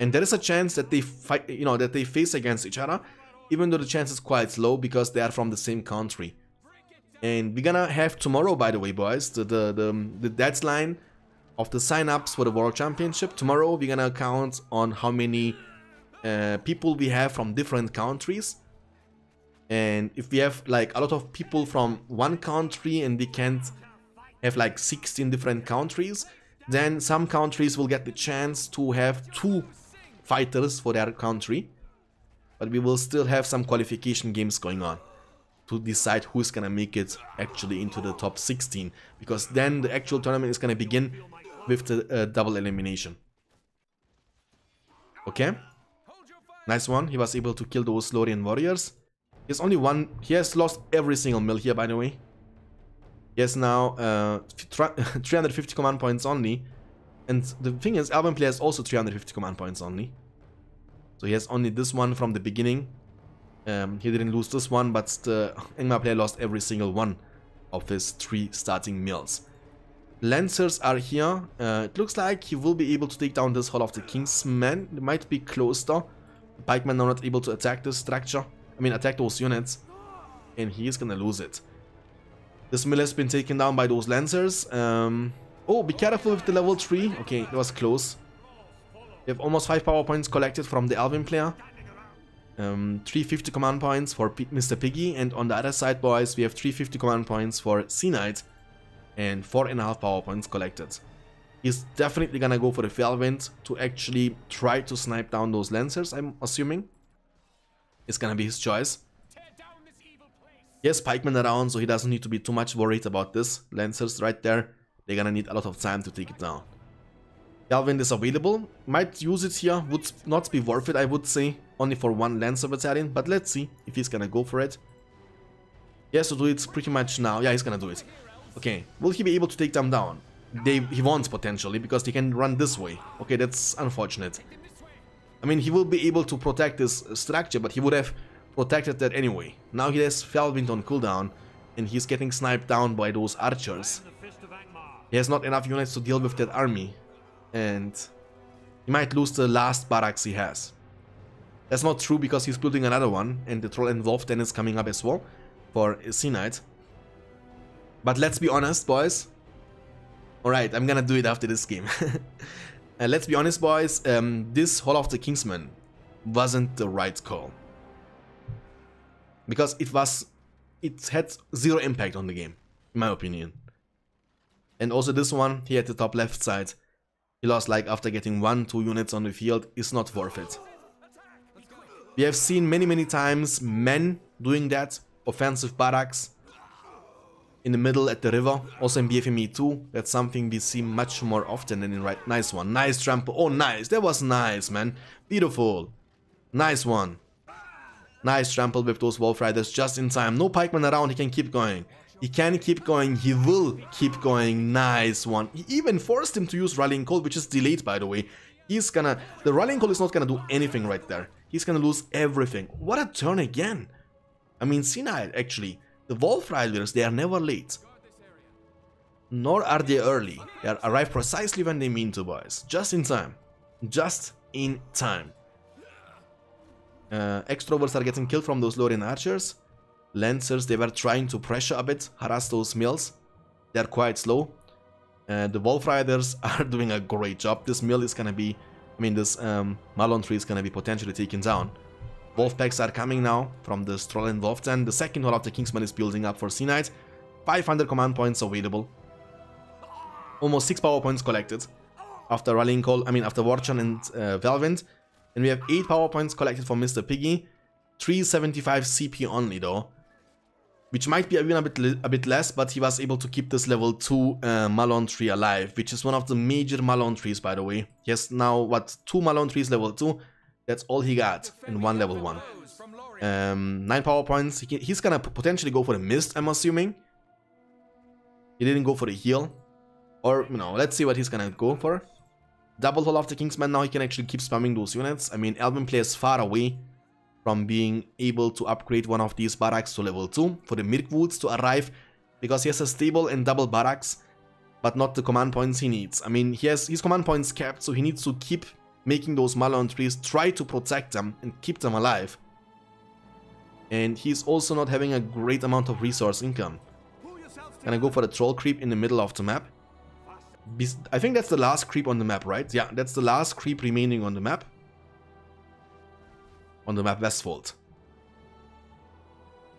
And there is a chance that they fight, you know, that they face against each other, even though the chance is quite low because they are from the same country. And we're gonna have tomorrow, by the way, boys, the the, the, the deadline of the sign-ups for the World Championship. Tomorrow we're gonna count on how many uh, people we have from different countries. And if we have like a lot of people from one country and we can't have like sixteen different countries, then some countries will get the chance to have two fighters for their country, but we will still have some qualification games going on to decide who's gonna make it actually into the top sixteen, because then the actual tournament is gonna begin with the uh, double elimination. Okay, nice one. He was able to kill those Lorien warriors. He has only one. He has lost every single mill here, by the way. He has now uh, three hundred fifty command points only, and the thing is, Elven player has also three hundred fifty command points only. So he has only this one from the beginning. Um, he didn't lose this one, but the Angmar player lost every single one of his three starting mills. Lancers are here. Uh, it looks like he will be able to take down this Hall of the Kingsman. It might be close though. Pikemen are not able to attack this structure. I mean, attack those units. And he is gonna lose it. This mill has been taken down by those Lancers. Um, oh, be careful with the level three. Okay, that was close. We have almost five power points collected from the Alvin player. Um, three hundred fifty command points for Mister Piggy. And on the other side, boys, we have three hundred fifty command points for SeaKnight. And four and a half power points collected. He's definitely gonna go for the Felwind to actually try to snipe down those Lancers, I'm assuming. It's gonna be his choice. Yes, pikemen around, so he doesn't need to be too much worried about this. Lancers right there, they're gonna need a lot of time to take it down. Felwind is available. Might use it here, would not be worth it, I would say. Only for one Lancer battalion, but let's see if he's gonna go for it. He has to do it pretty much now. Yeah, he's gonna do it. Okay, will he be able to take them down? They, he wants potentially, because they can run this way. Okay, that's unfortunate. I mean, he will be able to protect this structure, but he would have protected that anyway. Now he has Felwind on cooldown, and he's getting sniped down by those archers. He has not enough units to deal with that army, and he might lose the last barracks he has. That's not true, because he's building another one, and the Troll and Wolf then is coming up as well for SeaKnight. But let's be honest, boys. Alright, I'm gonna do it after this game. uh, let's be honest, boys. Um, this Hall of the Kingsman wasn't the right call. Because it was... It had zero impact on the game, in my opinion. And also this one, here at the top left side. He lost like after getting one, two units on the field. It's not worth it. We have seen many, many times men doing that. Offensive barracks. In the middle at the river, also in B F M E two, that's something we see much more often than in right. Nice one, nice trample. Oh, nice, that was nice, man. Beautiful, nice one. Nice trample with those Wolf Riders just in time. No pikemen around, he can keep going. He can keep going, he will keep going. Nice one. He even forced him to use Rallying Call, which is delayed, by the way. He's gonna, the Rallying Call is not gonna do anything right there. He's gonna lose everything. What a turn again. I mean, SeaKnight actually. The Wolf Riders, they are never late, nor are they early. They arrive precisely when they mean to, boys. Just in time. Just in time. Uh, extroverts are getting killed from those Lorien Archers. Lancers, they were trying to pressure a bit, harass those mills. They're quite slow. Uh, the Wolf Riders are doing a great job. This mill is gonna be, I mean, this um, Malon tree is gonna be potentially taken down. Wolf packs are coming now from the Troll and Wolf ten. The second Hall of the Kingsman is building up for SeaKnight. five hundred command points available. Almost six power points collected after Rallying Call, I mean after Warchant and uh, Velwind. And we have eight power points collected for Mister Piggy. three seventy-five C P only though. Which might be even a bit, a bit less, but he was able to keep this level two uh, Malon tree alive, which is one of the major Malon trees, by the way. He has now, what, two Malon trees level two. That's all he got in one level one. Um, nine power points. He, he's gonna potentially go for the mist, I'm assuming. He didn't go for the heal. Or, you know, let's see what he's gonna go for. Double Hall of the Kingsman. Now he can actually keep spamming those units. I mean, Elven plays far away from being able to upgrade one of these barracks to level two for the Mirkwoods to arrive, because he has a stable and double barracks, but not the command points he needs. I mean, he has his command points capped, so he needs to keep making those Malon trees, try to protect them and keep them alive. And he's also not having a great amount of resource income. Gonna go for the troll creep in the middle of the map. I think that's the last creep on the map, right? Yeah, that's the last creep remaining on the map. On the map Westfold.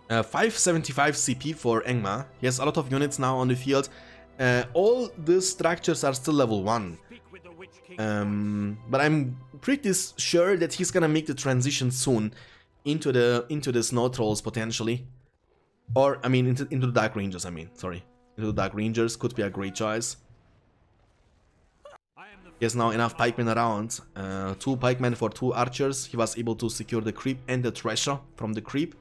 Uh, five seventy-five C P for Angmar. He has a lot of units now on the field. Uh, all these structures are still level one. Um, but I'm pretty sure that he's gonna make the transition soon into the into the Snow Trolls potentially, or I mean into, into the Dark Rangers. I mean, sorry, into the Dark Rangers could be a great choice. He has now enough pikemen around, uh, two pikemen for two archers. He was able to secure the creep and the treasure from the creep.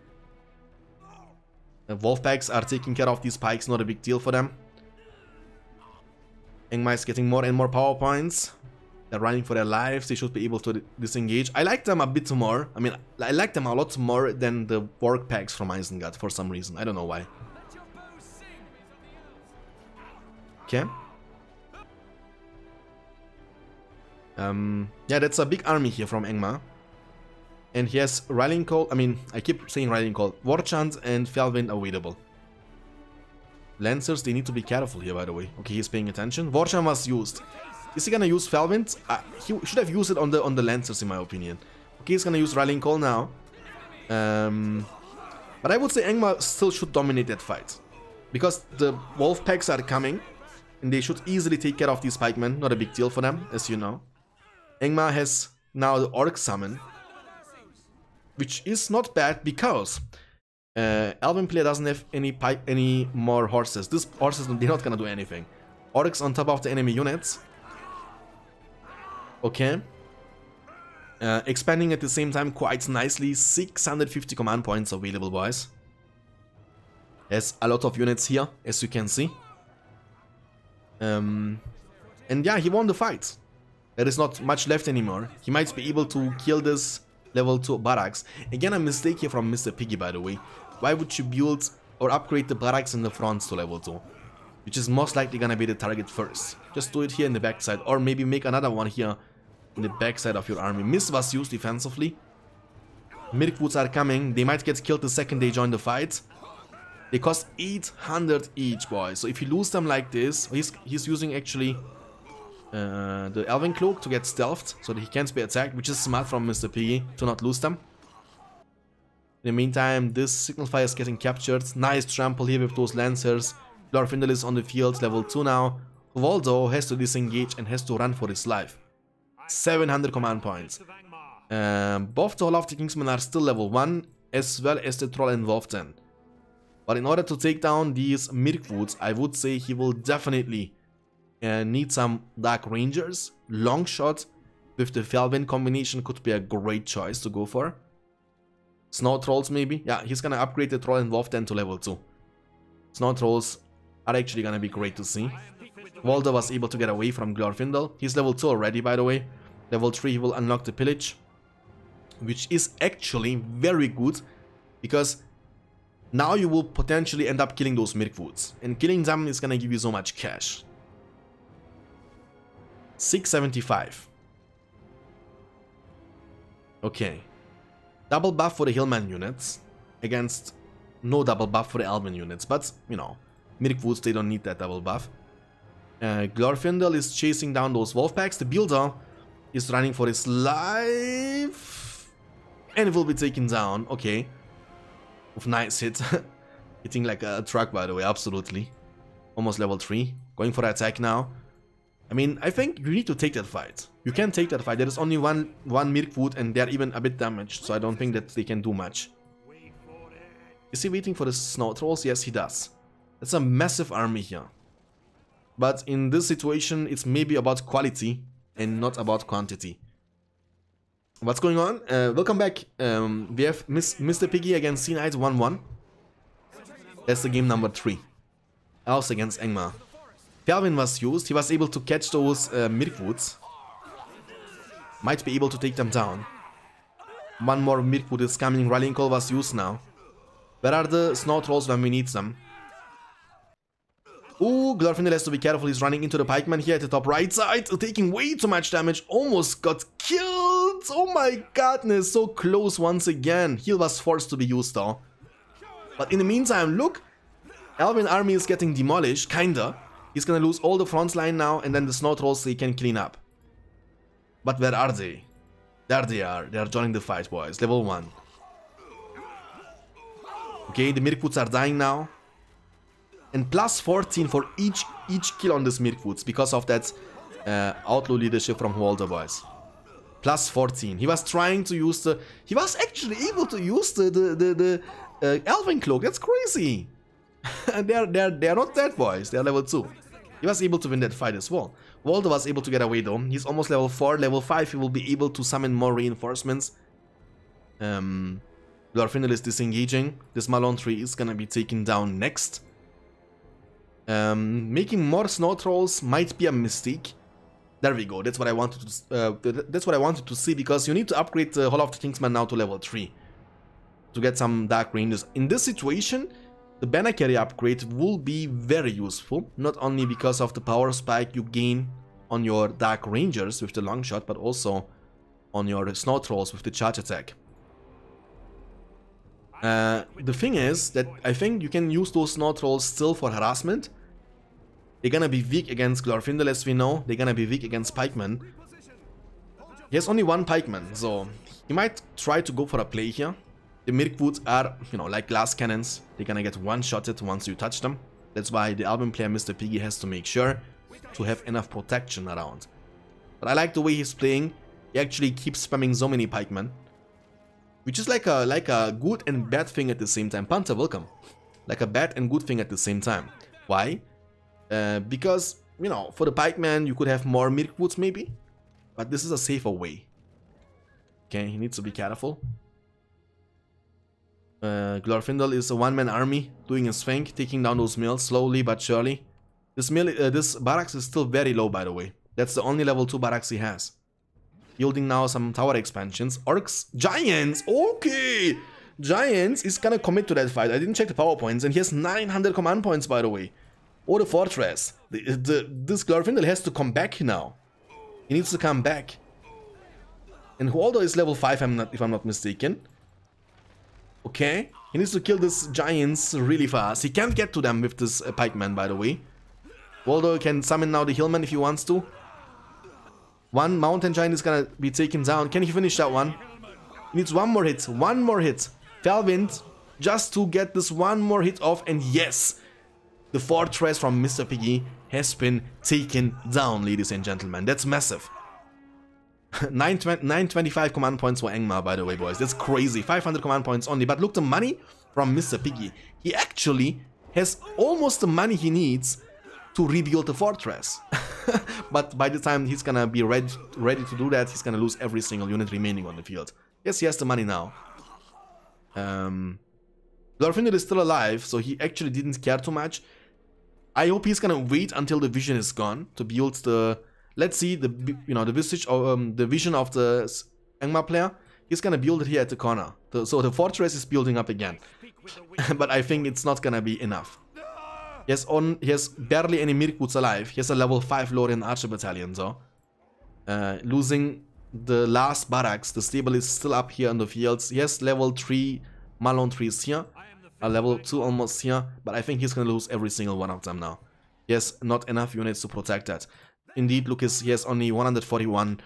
The wolf packs are taking care of these pikes, not a big deal for them. Angmar is getting more and more power points. They're running for their lives. They should be able to disengage. I like them a bit more. I mean, I like them a lot more than the Warg packs from Isengard for some reason. I don't know why. Okay. Um, yeah, that's a big army here from Angmar. And he has Rallying Call, I mean, I keep saying Rallying Call, War Chant and Felwind available. Lancers, they need to be careful here, by the way. Okay, he's paying attention. War Chant was used. Is he gonna use Felwind? Uh, he should have used it on the on the Lancers, in my opinion. Okay, he's gonna use Rallying Call now. Um, but I would say Angmar still should dominate that fight. Because the Wolf Packs are coming, and they should easily take care of these pikemen. Not a big deal for them, as you know. Angmar has now the Orc Summon, which is not bad because uh, Elven player doesn't have any pike, any more horses. These horses, they're not gonna do anything. Orcs on top of the enemy units. Okay. Uh, expanding at the same time quite nicely. six hundred fifty command points available, boys. There's a lot of units here, as you can see. Um, and yeah, he won the fight. There is not much left anymore. He might be able to kill this level two barracks. Again, a mistake here from Mister Piggy, by the way. Why would you build or upgrade the barracks in the front to level two? Which is most likely gonna be the target first. Just do it here in the backside, or maybe make another one here in the backside of your army. Miss was used defensively. Mirkwoods are coming. They might get killed the second they join the fight. They cost eight hundred each, boy. So if you lose them like this, he's, he's using actually uh, the Elven Cloak to get stealthed so that he can't be attacked, which is smart from Mister Piggy to not lose them. In the meantime, this Signalfire is getting captured. Nice trample here with those Lancers. Glorfindel is on the field, level two now. Waldo has to disengage and has to run for his life. seven hundred command points. Um, both the Hall of the Kingsmen are still level one, as well as the Troll and Wolf ten. But in order to take down these Mirkwoods, I would say he will definitely uh, need some Dark Rangers. Long shot with the Felwind combination could be a great choice to go for. Snow Trolls maybe? Yeah, he's gonna upgrade the Troll and Wolf ten to level two. Snow Trolls are actually gonna be great to see. Waldo was able to get away from Glorfindel. He's level two already, by the way. Level three, he will unlock the Pillage. Which is actually very good, because now you will potentially end up killing those Mirkwoods. And killing them is gonna give you so much cash. six seventy-five. Okay. Double buff for the Hillman units. Against no double buff for the Elven units. But, you know, Mirkwoods, they don't need that double buff. Uh, Glorfindel is chasing down those wolf packs. The builder is running for his life. And will be taken down. Okay. With nice hit. Hitting like a truck, by the way, absolutely. Almost level three. Going for attack now. I mean, I think you need to take that fight. You can take that fight. There is only one, one Mirkwood, and they're even a bit damaged. So I don't think that they can do much. Is he waiting for the Snow Trolls? Yes, he does. That's a massive army here. But in this situation, it's maybe about quality and not about quantity. What's going on? Uh, welcome back. Um, we have Miss, Mister Piggy against SeaKnight one one. That's the game number three. Elves against Angmar. Felwind was used. He was able to catch those uh, Mirkwoods. Might be able to take them down. One more Mirkwood is coming. Rallying Call was used now. Where are the Snow Trolls when we need them? Ooh, Glorfindel has to be careful. He's running into the pikeman here at the top right side. Taking way too much damage. Almost got killed. Oh my goodness. So close once again. Heal was forced to be used though. But in the meantime, look. Elven army is getting demolished. Kinda. He's gonna lose all the front line now. And then the Snow Trolls, they can clean up. But where are they? There they are. They are joining the fight, boys. Level one. Okay, the Mirkwoods are dying now. And plus fourteen for each each kill on this Mirkwoods because of that uh, outlaw leadership from Waldo, boys. Plus fourteen. He was trying to use the... He was actually able to use the, the, the, the uh, Elven Cloak. That's crazy. they're, they're, they're not dead, boys. They're level two. He was able to win that fight as well. Waldo was able to get away, though. He's almost level four. Level five, he will be able to summon more reinforcements. Um, Glorfindel is disengaging. This Malon tree is gonna be taken down next. Um, making more Snow Trolls might be a mistake. There we go. That's what I wanted to. Uh, that's what I wanted to see, because you need to upgrade the Hall of the Kingsman now to level three to get some Dark Rangers. In this situation, the Banner Carry upgrade will be very useful. Not only because of the power spike you gain on your Dark Rangers with the long shot, but also on your Snow Trolls with the charge attack. Uh, the thing is that I think you can use those Snow Trolls still for harassment. They're gonna be weak against Glorfindel, as we know. They're gonna be weak against pikemen. He has only one pikeman, so he might try to go for a play here. The Mirkwoods are, you know, like glass cannons. They're gonna get one-shotted once you touch them. That's why the Albion player Mister Piggy has to make sure to have enough protection around. But I like the way he's playing. He actually keeps spamming so many pikemen, which is like a like a good and bad thing at the same time. Panther, welcome. Like a bad and good thing at the same time. Why? Uh, because, you know, for the pikeman you could have more Mirkwoods maybe, but this is a safer way. Okay, he needs to be careful. Uh, Glorfindel is a one-man army doing his thing, taking down those mills slowly but surely. This mill, uh, this barracks is still very low, by the way. That's the only level two barracks he has. Building now some tower expansions. Orcs, giants. Okay, giants is gonna commit to that fight. I didn't check the power points, and he has nine hundred command points, by the way. Or the fortress. The, the, this Glorfindel has to come back now. He needs to come back. And Waldo is level five, I'm not, if I'm not mistaken. Okay, he needs to kill these giants really fast. He can't get to them with this uh, pikeman, by the way. Waldo can summon now the hillman if he wants to. One mountain giant is gonna be taken down. Can he finish that one? He needs one more hit, one more hit. Felbeast, just to get this one more hit off, and yes! The fortress from Mister Piggy has been taken down, ladies and gentlemen. That's massive. nine twenty-five command points for Angmar, by the way, boys. That's crazy. five hundred command points only. But look, the money from Mister Piggy. He actually has almost the money he needs to rebuild the fortress. But by the time he's gonna be ready, ready to do that, he's gonna lose every single unit remaining on the field. Yes, he has the money now. Um, Glorfindel is still alive, so he actually didn't care too much. I hope he's gonna wait until the vision is gone to build the... Let's see the you know the visage of um, the vision of the Angmar player. He's gonna build it here at the corner. The, so the fortress is building up again, but I think it's not gonna be enough. He has on he has barely any Mirkwoods alive. He has a level five Lorien Archer battalion, so uh, losing the last barracks. The stable is still up here on the fields. He has level three Malon trees here, a level two almost here, but I think he's gonna lose every single one of them now. He has not enough units to protect that. Indeed, Lucas, he has only one hundred forty-one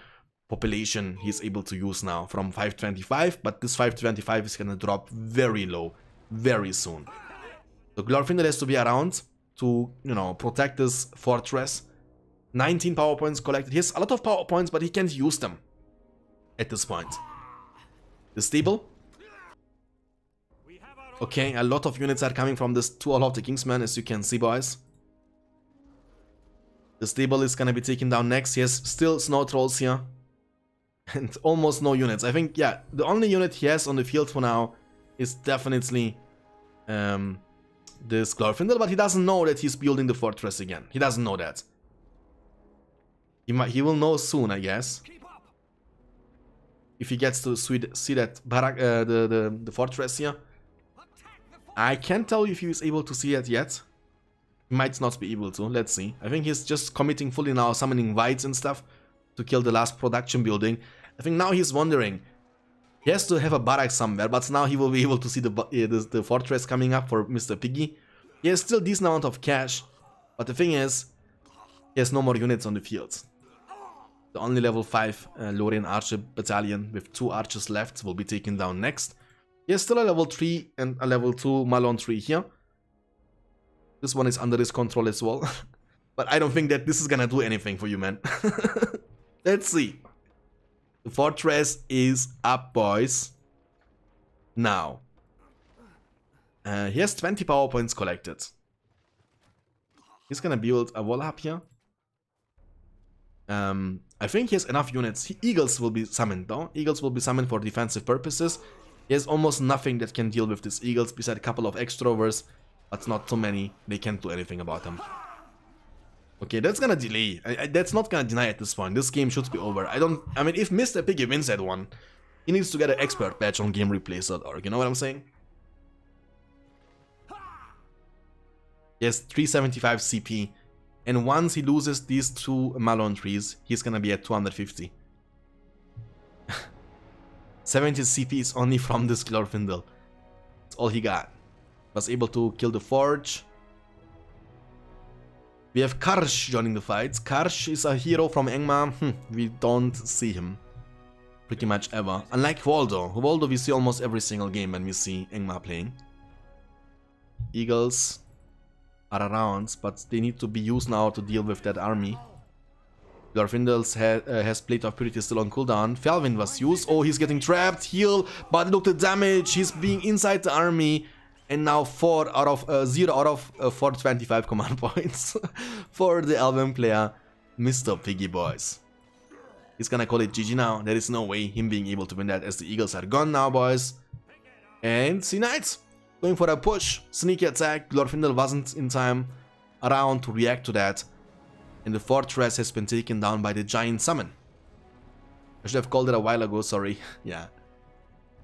population he's able to use now from five twenty-five, but this five twenty-five is gonna drop very low very soon. So Glorfindel has to be around to, you know, protect this fortress. nineteen power points collected. He has a lot of power points, but he can't use them at this point. The stable. Okay, a lot of units are coming from this two Hall of the Kingsman, as you can see, boys. The stable is gonna be taken down next. He has still Snow Trolls here. And almost no units. I think, yeah, the only unit he has on the field for now is definitely um, this Glorfindel, but he doesn't know that he's building the fortress again. He doesn't know that. He, might, he will know soon, I guess. If he gets to see that barrack, uh, the, the, the fortress here. I can't tell you if he is able to see it yet. He might not be able to, let's see. I think he's just committing fully now, summoning whites and stuff to kill the last production building. I think now he's wondering. He has to have a barrack somewhere, but now he will be able to see the, uh, the, the fortress coming up for Mister Piggy. He has still a decent amount of cash, but the thing is, he has no more units on the field. The only level five uh, Lorien Archer battalion with two archers left will be taken down next. He has still a level three and a level two Malon tree here. This one is under his control as well. But I don't think that this is gonna do anything for you, man. Let's see. The fortress is up, boys. Now. Uh, he has twenty power points collected. He's gonna build a wall up here. Um, I think he has enough units. He, eagles will be summoned, though. Eagles will be summoned for defensive purposes. He has almost nothing that can deal with these eagles, besides a couple of extrovers. But not too many. They can't do anything about them. Okay, that's gonna delay. I, I, that's not gonna deny at this point. This game should be over. I don't... I mean, if Mister Piggy wins that one, he needs to get an expert badge on game replays dot org. You know what I'm saying? Yes, three seventy-five C P. and once he loses these two Malon trees, he's gonna be at two hundred fifty. seventy C P is only from this Glorfindel. That's all he got. Was able to kill the Forge. We have Karsh joining the fights. Karsh is a hero from Angmar. Hm, we don't see him pretty much ever. Unlike Waldo. Waldo we see almost every single game when we see Angmar playing. Eagles are around, but they need to be used now to deal with that army. Glorfindel's ha uh, has Plate of Purity still on cooldown. Felvin was used. Oh, he's getting trapped. Heal, but look at the damage. He's being inside the army. And now four out of uh, zero out of uh, four twenty-five command points for the Elven player, Mister Piggy boys. He's gonna call it G G now. There is no way him being able to win that, as the Eagles are gone now, boys. And SeaKnights going for a push, sneaky attack. Glorfindel wasn't in time around to react to that, and the fortress has been taken down by the giant summon. I should have called it a while ago. Sorry. Yeah,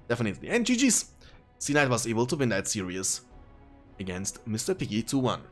definitely. And G G's. SeaKnight was able to win that series against Mister Piggy two one.